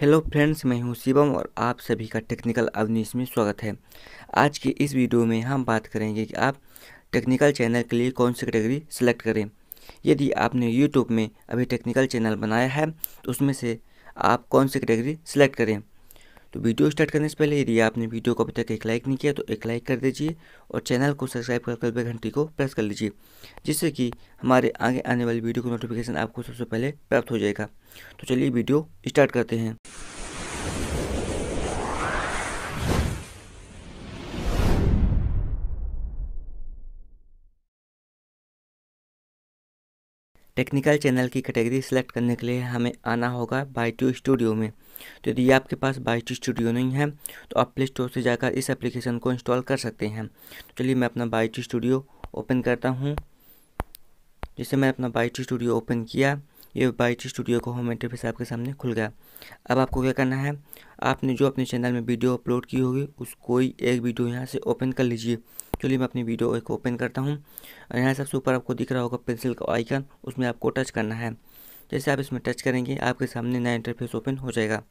Hello friends, मैं हूं शिवम और आप सभी का टेक्निकल अवनीश में स्वागत है। आज की इस वीडियो में हम बात करेंगे कि आप टेक्निकल चैनल के लिए कौन सी कैटेगरी सेलेक्ट करें। यदि आपने यूट्यूब में अभी टेक्निकल चैनल बनाया है तो उसमें से आप कौन सी कैटेगरी सेलेक्ट करें। तो वीडियो स्टार्ट करने से पहले यदि आपने वीडियो को अभी तक एक लाइक नहीं किया तो एक लाइक कर दीजिए और चैनल को सब्सक्राइब करके बेल घंटी को प्रेस कर लीजिए, जिससे कि हमारे आगे आने वाली वीडियो का नोटिफिकेशन आपको सबसे पहले प्राप्त हो जाएगा। तो चलिए वीडियो स्टार्ट करते हैं। टेक्निकल चैनल की कैटेगरी सेलेक्ट करने के लिए हमें आना होगा बायटू स्टूडियो में। तो यदि आपके पास बायटू स्टूडियो नहीं है तो आप प्ले स्टोर से जाकर इस एप्लीकेशन को इंस्टॉल कर सकते हैं। तो चलिए मैं अपना बायटू स्टूडियो ओपन करता हूं। जैसे मैं अपना बायटू स्टूडियो ओपन किया, ये बायटू स्टूडियो को होम इंटरफेस आपके सामने खुल गया। अब आपको क्या करना है, आपने जो अपने चैनल में वीडियो अपलोड की होगी उस कोई एक वीडियो यहाँ से ओपन कर लीजिए। चलिए मैं अपनी वीडियो एक ओपन करता हूँ। यहाँ सबसे ऊपर आपको दिख रहा होगा पेंसिल का आइकन, उसमें आपको टच करना है। जैसे आप इसमें टच करेंगे आपके सामने नया इंटरफेस ओपन हो जाएगा।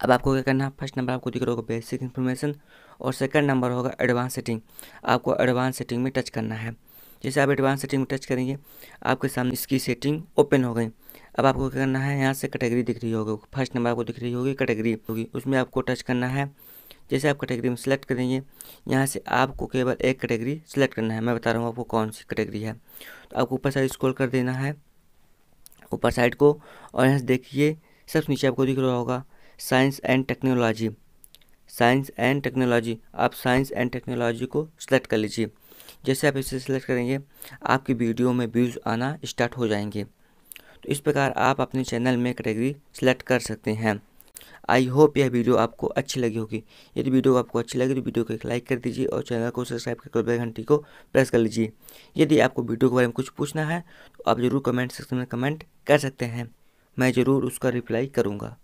अब आपको क्या करना है, फर्स्ट नंबर आपको दिख रहा होगा बेसिक इन्फॉर्मेशन और सेकंड नंबर होगा एडवांस सेटिंग। आपको एडवांस सेटिंग में टच करना है। जैसे आप एडवांस सेटिंग में टच करेंगे आपके सामने इसकी सेटिंग ओपन हो गई। अब आपको क्या करना है, यहाँ से कैटेगरी दिख रही होगी, फर्स्ट नंबर आपको दिख रही होगी कैटेगरी होगी, उसमें आपको टच करना है। जैसे आप कैटेगरी में सेलेक्ट करेंगे यहाँ से आपको केवल एक कैटेगरी सेलेक्ट करना है। मैं बता रहा हूँ आपको कौन सी कैटेगरी है। तो आपको ऊपर साइड स्क्रॉल कर देना है, ऊपर साइड को, और यहाँ से देखिए सबसे नीचे आपको दिख रहा होगा science and technology. Science and technology, आप साइंस एंड टेक्नोलॉजी को सिलेक्ट कर लीजिए। जैसे आप इसे सिलेक्ट करेंगे आपकी वीडियो में व्यूज़ आना स्टार्ट हो जाएंगे। तो इस प्रकार आप अपने चैनल में कैटेगरी सेलेक्ट कर सकते हैं। आई होप यह वीडियो आपको अच्छी लगी होगी। यदि वीडियो आपको अच्छी लगी तो वीडियो को एक लाइक कर दीजिए और चैनल को सब्सक्राइब करके बेल घंटी को प्रेस कर लीजिए। यदि आपको वीडियो के बारे में कुछ पूछना है तो आप ज़रूर कमेंट सेक्शन में कमेंट कर सकते हैं, मैं ज़रूर उसका रिप्लाई करूँगा।